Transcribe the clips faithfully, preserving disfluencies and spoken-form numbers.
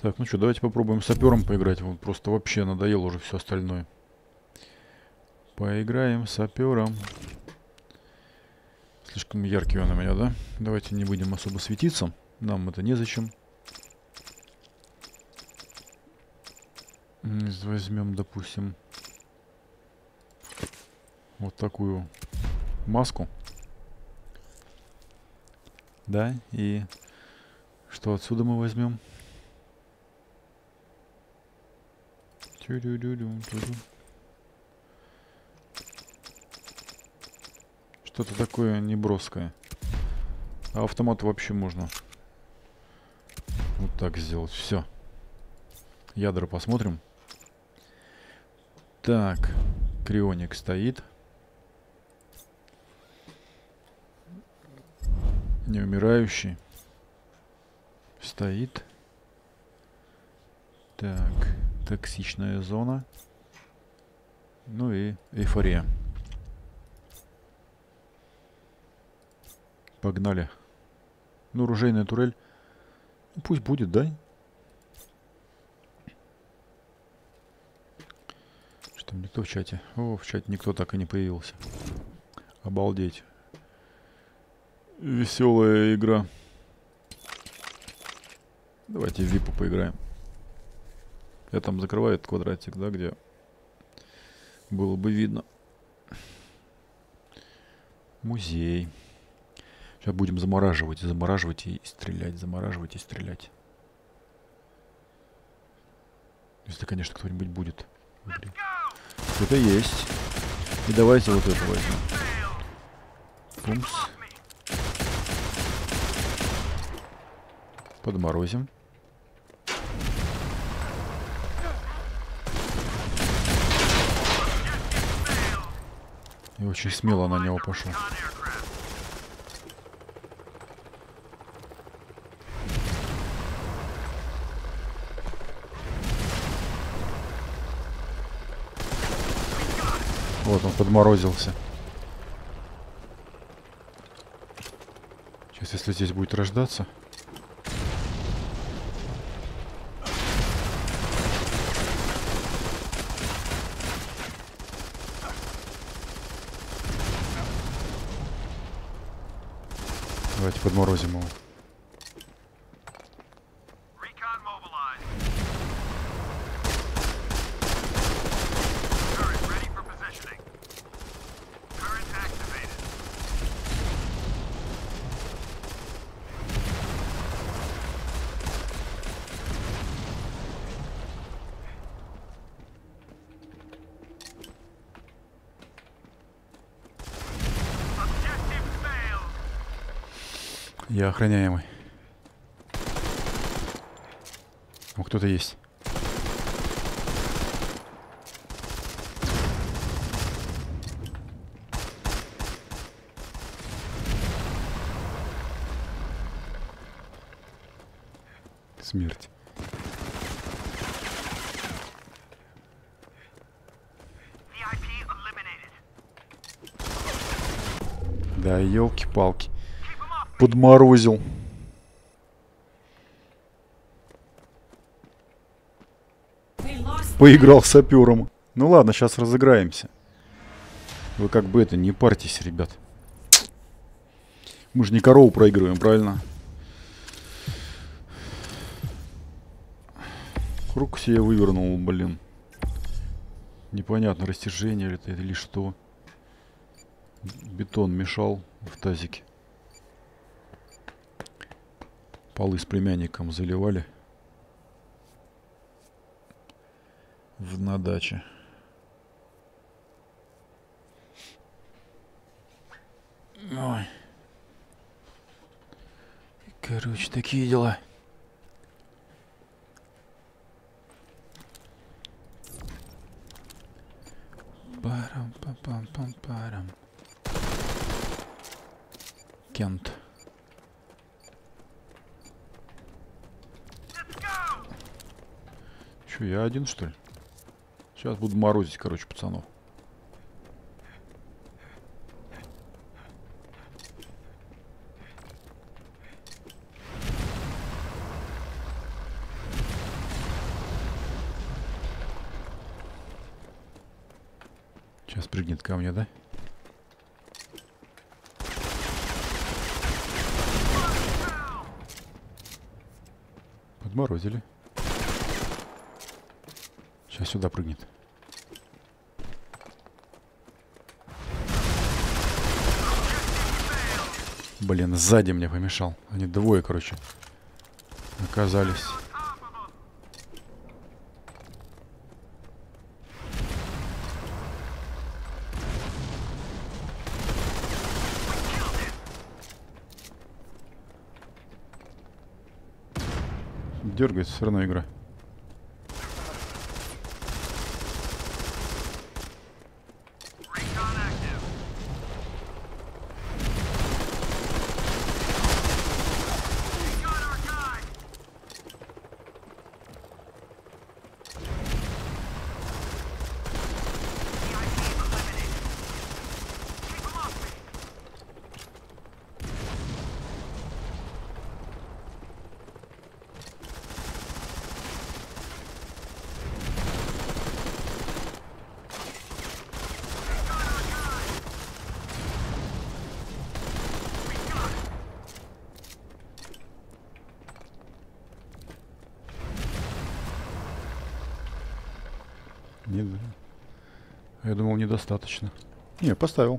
Так, ну что, давайте попробуем сапером поиграть. Вот просто вообще надоело уже все остальное. Поиграем сапером. Слишком яркий он у меня, да? Давайте не будем особо светиться. Нам это незачем. Возьмем, допустим, вот такую маску. Да, и что отсюда мы возьмем? Что-то такое неброское. А автомат вообще можно вот так сделать. Все. Ядра посмотрим. Так, крионик стоит. Неумирающий стоит. Так, токсичная зона. Ну и эйфория. Погнали. Ну, оружейная турель. Пусть будет, да? Что, никто в чате? О, в чате никто так и не появился. Обалдеть. Веселая игра. Давайте в випу поиграем. Я там закрываю этот квадратик, да, где было бы видно. Музей. Сейчас будем замораживать, замораживать и стрелять, замораживать и стрелять. Если, конечно, кто-нибудь будет. Это есть. И давайте вот это возьмем. Пумс. Подморозим. И очень смело на него пошел. Вот он подморозился. Сейчас, если здесь будет рождаться. Давайте подморозим его. Я охраняемый. О, кто-то есть. Смерть. Да, елки-палки. Подморозил. Поиграл сапером. Ну ладно, сейчас разыграемся. Вы как бы это, не парьтесь, ребят. Мы же не корову проигрываем, правильно? Руку себе вывернул, блин. Непонятно, растяжение это или что. Бетон мешал в тазике. Полы с племянником заливали в на даче. Ой. Короче, такие дела. Парам-пам-пам-пам-парам. Кент. Я один, что ли? Сейчас буду морозить, короче, пацанов. сейчас прыгнет ко мне, да? Подморозили. Сейчас сюда прыгнет. Блин, сзади мне помешал. Они двое, короче, оказались. Дергается все равно игра. Нет, я думал, недостаточно. Не, поставил.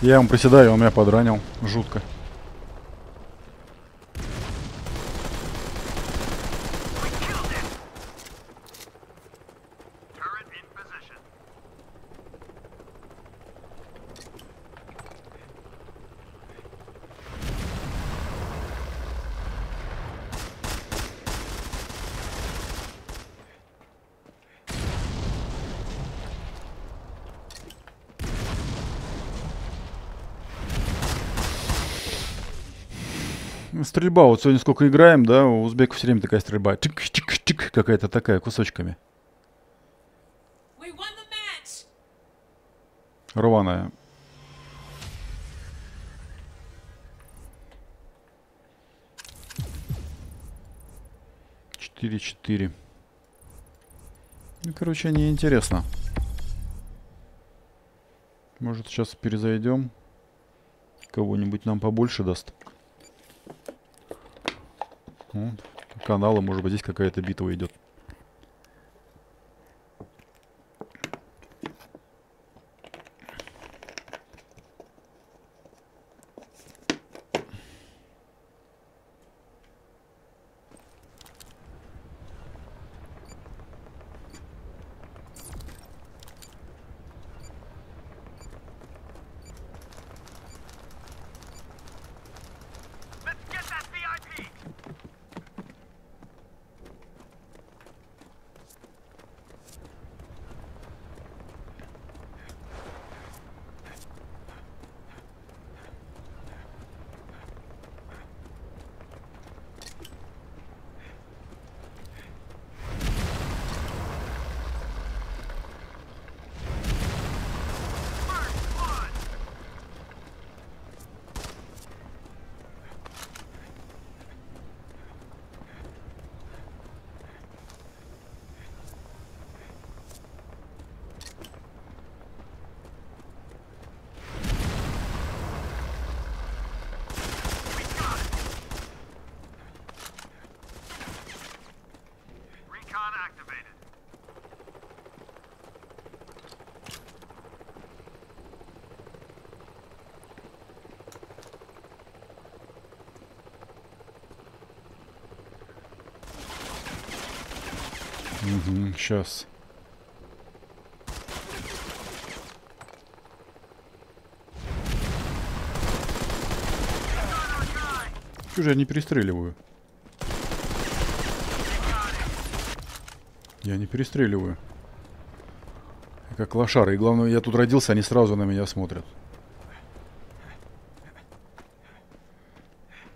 Я ему приседаю, он меня подранил. Жутко. Стрельба. Вот сегодня сколько играем, да, у узбеков все время такая стрельба. Чик-чик-чик какая-то такая, кусочками. Рваная. четыре-четыре. Ну, короче, неинтересно. Может, сейчас перезайдем. Кого-нибудь нам побольше даст. Каналы, может быть, здесь какая-то битва идет. Угу, сейчас. Чего же я не перестреливаю? Я не перестреливаю. Я как лошары. И главное, я тут родился, они сразу на меня смотрят.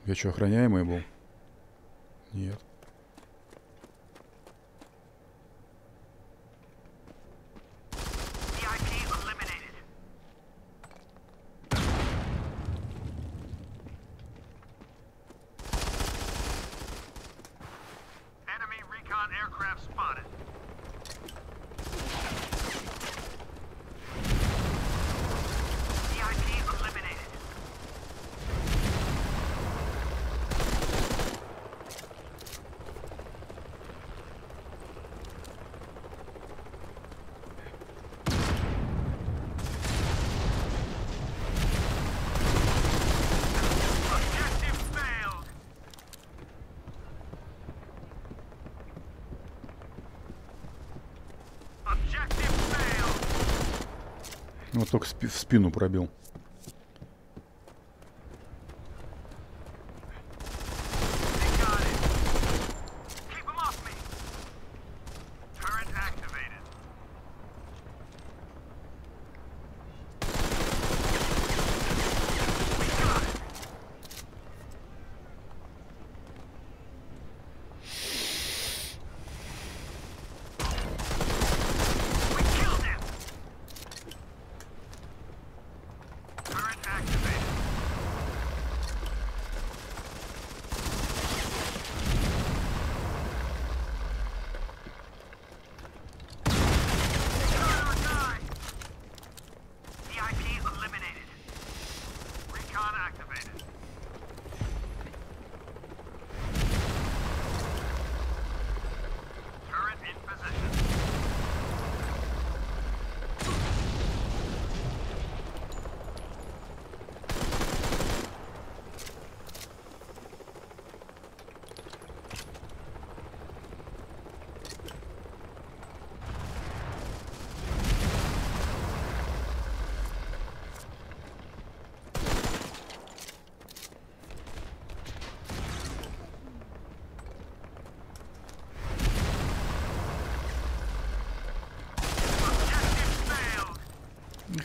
Я что, охраняемый был? Нет. Вот только в спину пробил.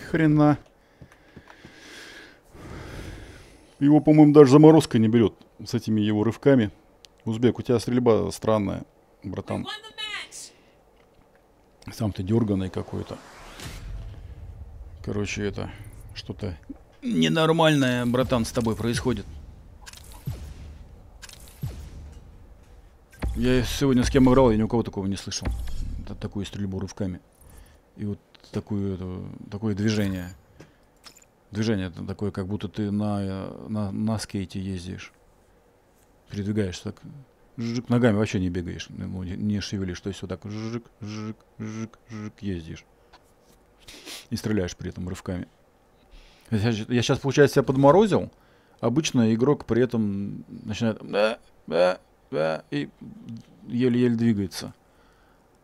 Хрена. Его, по-моему, даже заморозка не берет с этими его рывками. Узбек, у тебя стрельба странная, братан. Сам ты дерганый какой-то. Короче, это что-то ненормальное, братан, с тобой происходит. Я сегодня с кем играл, я ни у кого такого не слышал. Это такую стрельбу рывками. И вот такую, такое движение. Движение такое, как будто ты на, на, на скейте ездишь. Передвигаешься так. Жжик, ногами вообще не бегаешь. Ну, не, не шевелишь. То есть вот так жжик, жжик, жжик, жжик, ездишь. И стреляешь при этом рывками. Я, я сейчас, получается, себя подморозил. Обычно игрок при этом начинает... И еле-еле двигается.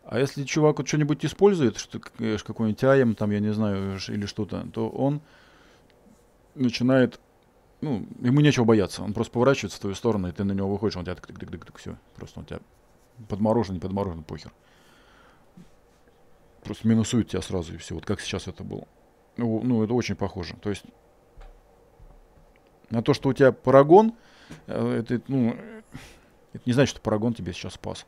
А если чувак вот что-нибудь использует, что, какой-нибудь АМ, там, я не знаю, или что-то, то он начинает, ну, ему нечего бояться. Он просто поворачивается в твою сторону, и ты на него выходишь, он тебя так-так-так-так, все. Просто он тебя подморожен, не подморожен, похер. Просто минусует тебя сразу, и все. Вот как сейчас это было. Ну, ну, это очень похоже. То есть на то, что у тебя парагон, это, ну, это не значит, что парагон тебе сейчас спас.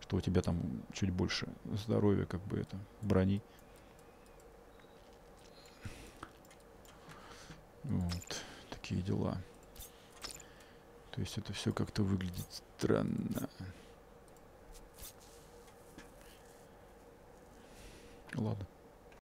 Что у тебя там чуть больше здоровья, как бы это, брони. Вот, такие дела. То есть это все как-то выглядит странно. Ладно.